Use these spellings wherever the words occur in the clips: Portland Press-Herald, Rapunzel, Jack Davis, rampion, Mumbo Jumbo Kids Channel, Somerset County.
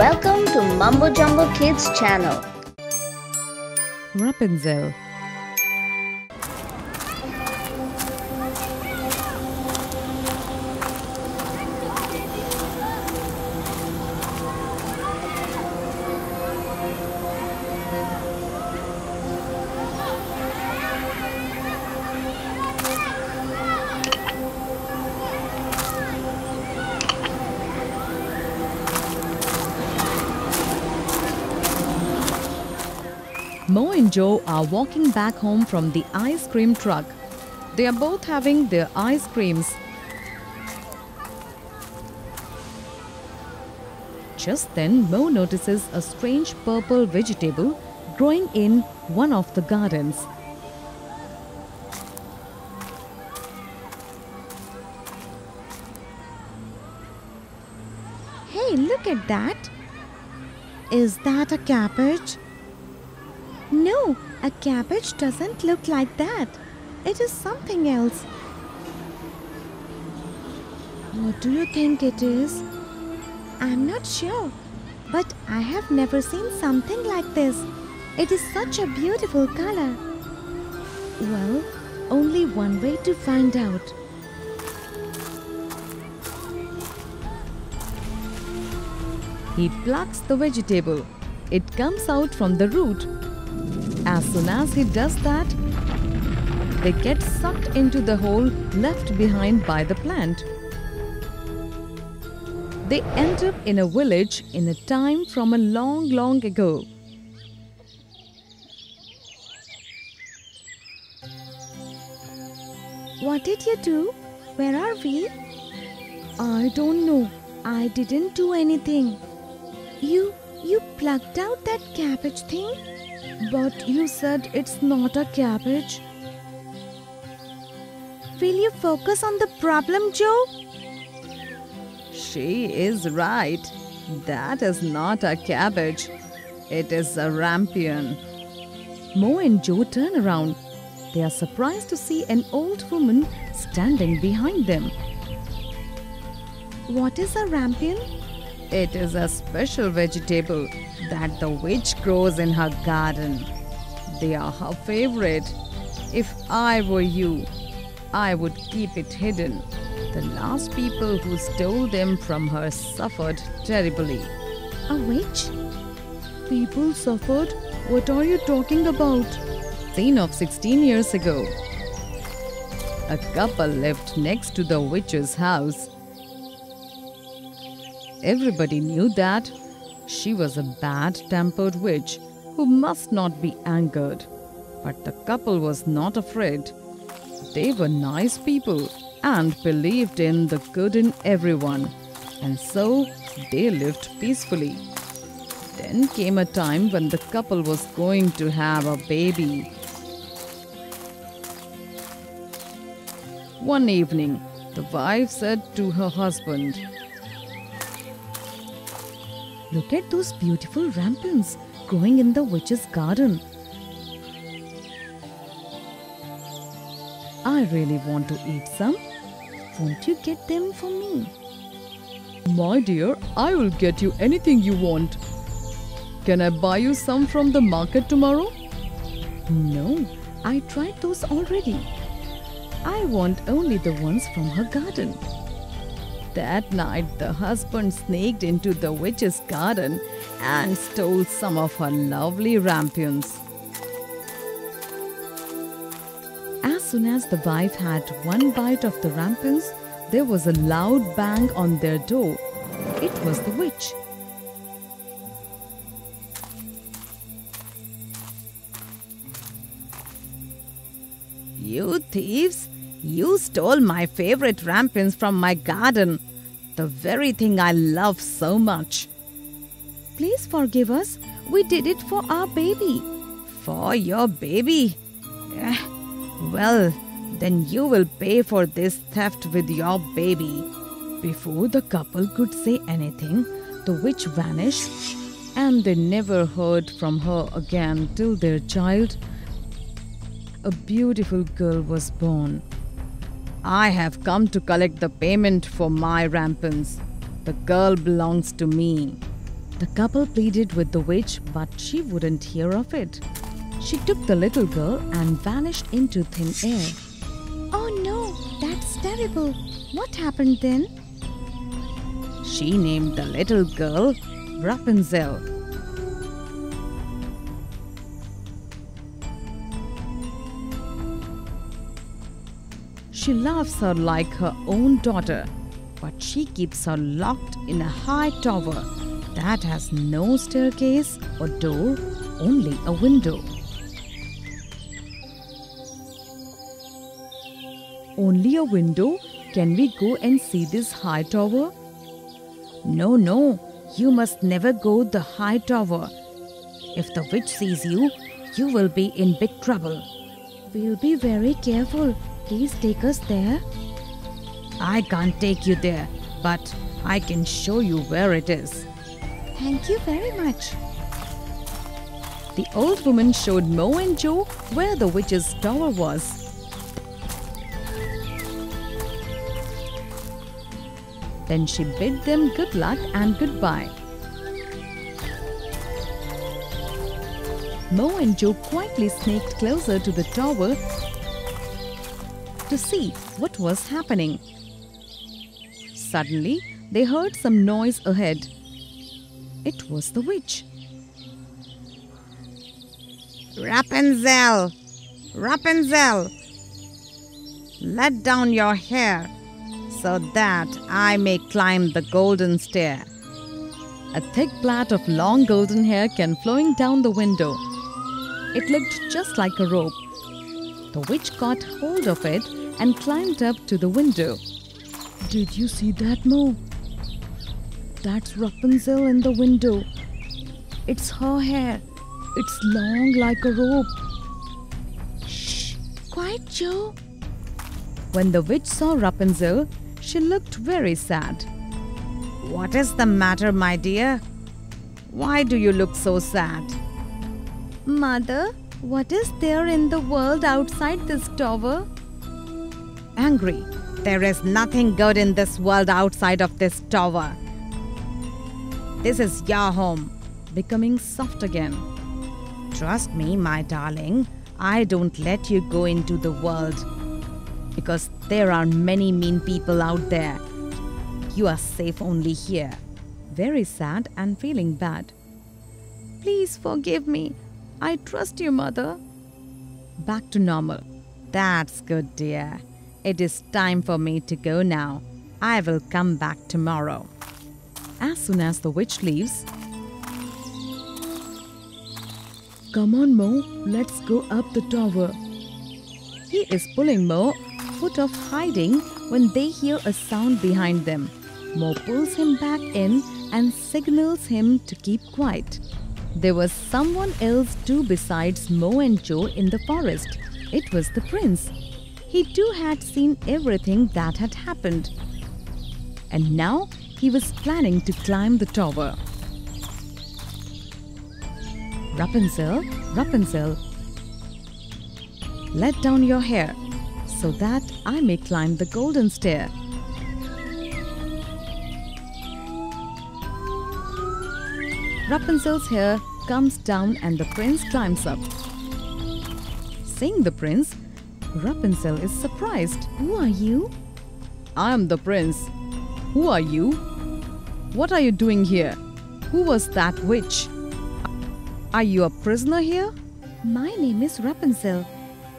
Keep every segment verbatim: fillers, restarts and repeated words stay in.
Welcome to Mumbo Jumbo Kids Channel. Rapunzel. Mo and Joe are walking back home from the ice cream truck. They are both having their ice creams. Just then, Mo notices a strange purple vegetable growing in one of the gardens. Hey, look at that! Is that a cabbage? No, a cabbage doesn't look like that. It is something else. What do you think it is? I'm not sure, but I have never seen something like this. It is such a beautiful color. Well, only one way to find out. He plucks the vegetable. It comes out from the root. As soon as he does that, they get sucked into the hole left behind by the plant. They end up in a village in a time from a long, long ago. What did you do? Where are we? I don't know. I didn't do anything. You, you plucked out that cabbage thing? But you said it's not a cabbage. Will you focus on the problem, Joe? She is right. That is not a cabbage. It is a rampion. Mo and Joe turn around. They are surprised to see an old woman standing behind them. What is a rampion? It is a special vegetable that the witch grows in her garden. They are her favorite. If I were you, I would keep it hidden. The last people who stole them from her suffered terribly. A witch? People suffered? What are you talking about? Scene of sixteen years ago. A couple lived next to the witch's house. Everybody knew that she was a bad-tempered witch who must not be angered. But the couple was not afraid. They were nice people and believed in the good in everyone. And so they lived peacefully. Then came a time when the couple was going to have a baby. One evening, the wife said to her husband, "Look at those beautiful rampions growing in the witch's garden. I really want to eat some. Won't you get them for me?" "My dear, I will get you anything you want. Can I buy you some from the market tomorrow?" "No, I tried those already. I want only the ones from her garden." That night, the husband sneaked into the witch's garden and stole some of her lovely rampions. As soon as the wife had one bite of the rampions, there was a loud bang on their door. It was the witch. "You thieves! You stole my favorite rampions from my garden, the very thing I love so much. Please forgive us. We did it for our baby." "For your baby? Well, then you will pay for this theft with your baby." Before the couple could say anything, the witch vanished, and they never heard from her again till their child, a beautiful girl, was born. "I have come to collect the payment for my rampions. The girl belongs to me." The couple pleaded with the witch, but she wouldn't hear of it. She took the little girl and vanished into thin air. Oh no, that's terrible. What happened then? She named the little girl Rapunzel. She loves her like her own daughter, but she keeps her locked in a high tower that has no staircase or door, only a window. Only a window? Can we go and see this high tower? No, no, you must never go the high tower. If the witch sees you, you will be in big trouble. We'll be very careful. Please take us there. I can't take you there, but I can show you where it is. Thank you very much. The old woman showed Mo and Joe where the witch's tower was. Then she bid them good luck and goodbye. Mo and Joe quietly sneaked closer to the tower to see what was happening. Suddenly, they heard some noise ahead. It was the witch. Rapunzel! Rapunzel! Let down your hair, so that I may climb the golden stair. A thick plait of long golden hair came flowing down the window. It looked just like a rope. The witch caught hold of it and climbed up to the window. Did you see that, Mo? That's Rapunzel in the window. It's her hair. It's long like a rope. Shh! Quiet, Joe. When the witch saw Rapunzel, she looked very sad. What is the matter, my dear? Why do you look so sad? Mother, what is there in the world outside this tower? Angry. There is nothing good in this world outside of this tower. This is your home. Becoming soft again. Trust me, my darling. I don't let you go into the world, because there are many mean people out there. You are safe only here. Very sad and feeling bad. Please forgive me. I trust you, Mother. Back to normal. That's good, dear. It is time for me to go now. I will come back tomorrow. As soon as the witch leaves... Come on, Mo. Let's go up the tower. He is pulling Mo out of hiding when they hear a sound behind them. Mo pulls him back in and signals him to keep quiet. There was someone else too besides Mo and Joe in the forest. It was the prince. He too had seen everything that had happened. And now he was planning to climb the tower. Rapunzel, Rapunzel, let down your hair, so that I may climb the golden stair. Rapunzel's hair comes down and the prince climbs up. Seeing the prince, Rapunzel is surprised. Who are you? I am the prince. Who are you? What are you doing here? Who was that witch? Are you a prisoner here? My name is Rapunzel,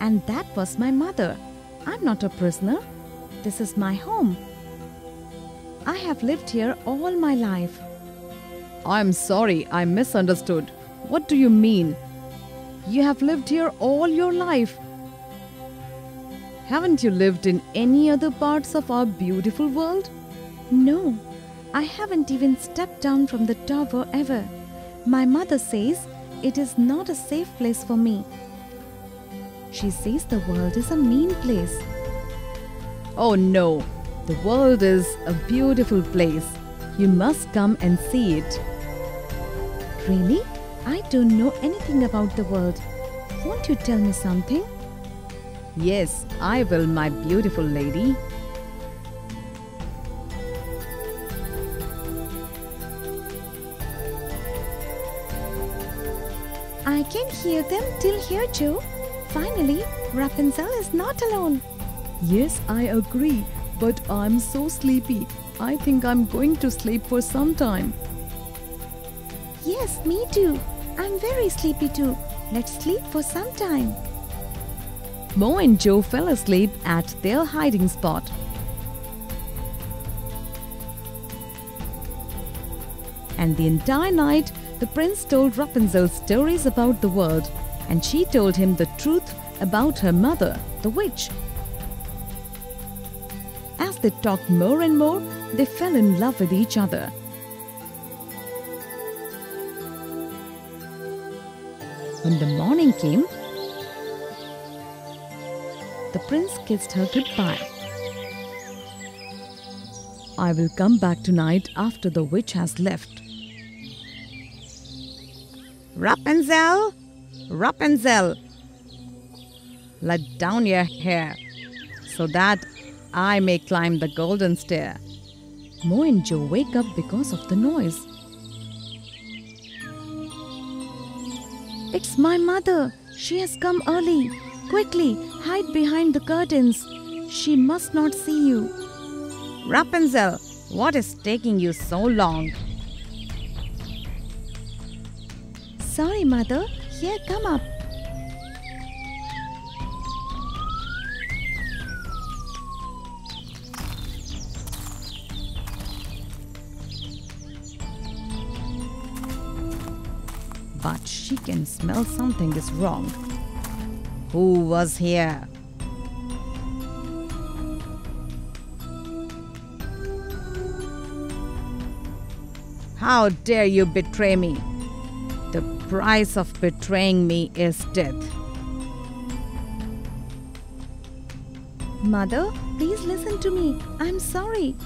and that was my mother. I'm not a prisoner. This is my home. I have lived here all my life. I'm sorry, I misunderstood. What do you mean? You have lived here all your life. Haven't you lived in any other parts of our beautiful world? No, I haven't even stepped down from the tower ever. My mother says it is not a safe place for me. She says the world is a mean place. Oh no, the world is a beautiful place. You must come and see it. Really? I don't know anything about the world. Won't you tell me something? Yes, I will, my beautiful lady. I can hear them till here, Joe. Finally, Rapunzel is not alone. Yes, I agree, but I'm so sleepy. I think I'm going to sleep for some time. Yes, me too. I'm very sleepy too. Let's sleep for some time. Mo and Joe fell asleep at their hiding spot. And the entire night, the prince told Rapunzel stories about the world, and she told him the truth about her mother, the witch. As they talked more and more, they fell in love with each other. When the morning came, the prince kissed her goodbye. I will come back tonight after the witch has left. Rapunzel, Rapunzel, let down your hair so that I may climb the golden stair. Mo and Joe wake up because of the noise. It's my mother. She has come early. Quickly, hide behind the curtains. She must not see you. Rapunzel, what is taking you so long? Sorry, Mother. Here, come up. But she can smell something is wrong. Who was here? How dare you betray me? The price of betraying me is death. Mother, please listen to me. I'm sorry.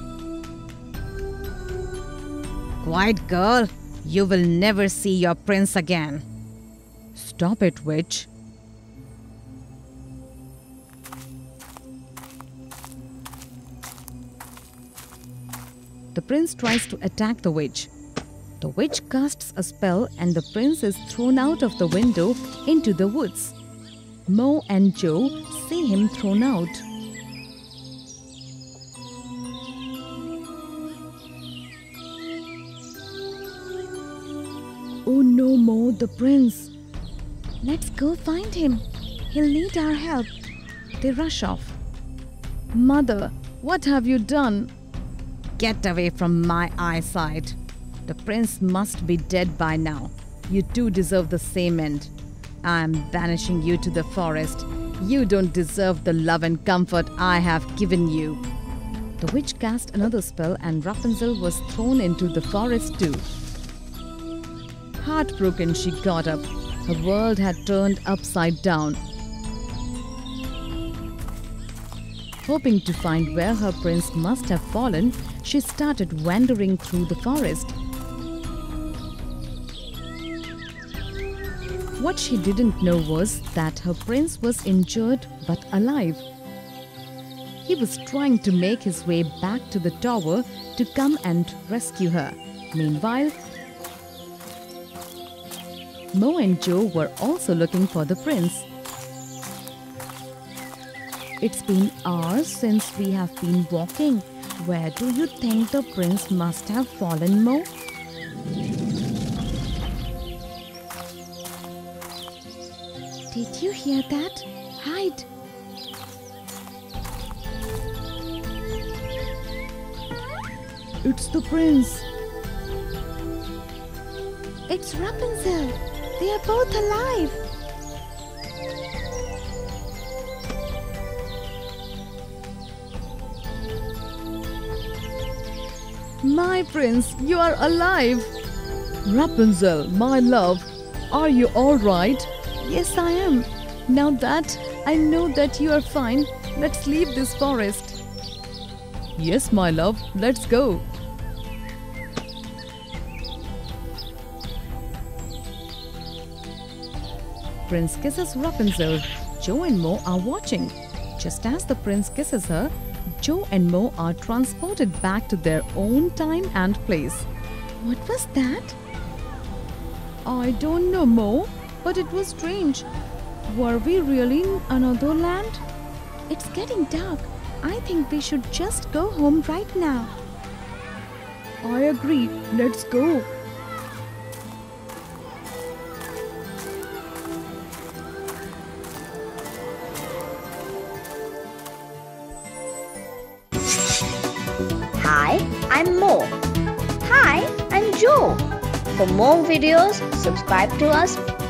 Quiet, girl. You will never see your prince again. Stop it, witch. The prince tries to attack the witch. The witch casts a spell and the prince is thrown out of the window into the woods. Mo and Joe see him thrown out. Oh no, Mo, the prince. Let's go find him. He'll need our help. They rush off. Mother, what have you done? Get away from my eyesight. The prince must be dead by now. You two deserve the same end. I am banishing you to the forest. You don't deserve the love and comfort I have given you. The witch cast another spell and Rapunzel was thrown into the forest too. Heartbroken, she got up. Her world had turned upside down. Hoping to find where her prince must have fallen, she started wandering through the forest. What she didn't know was that her prince was injured but alive. He was trying to make his way back to the tower to come and rescue her. Meanwhile, Mo and Joe were also looking for the prince. It's been hours since we have been walking. Where do you think the prince must have fallen, Mo? Did you hear that? Hide! It's the prince. It's Rapunzel. They are both alive. My prince, you are alive. Rapunzel, my love, are you all right? Yes, I am. Now that I know that you are fine, let's leave this forest. Yes, my love, let's go. Prince kisses Rapunzel. Joe and Mo are watching. Just as the prince kisses her, Joe and Mo are transported back to their own time and place. What was that? I don't know, Mo. but it was strange. Were we really in another land? It's getting dark. I think we should just go home right now. I agree. Let's go. Hi, I'm Mo. Hi, I'm Joe. For more videos, subscribe to us.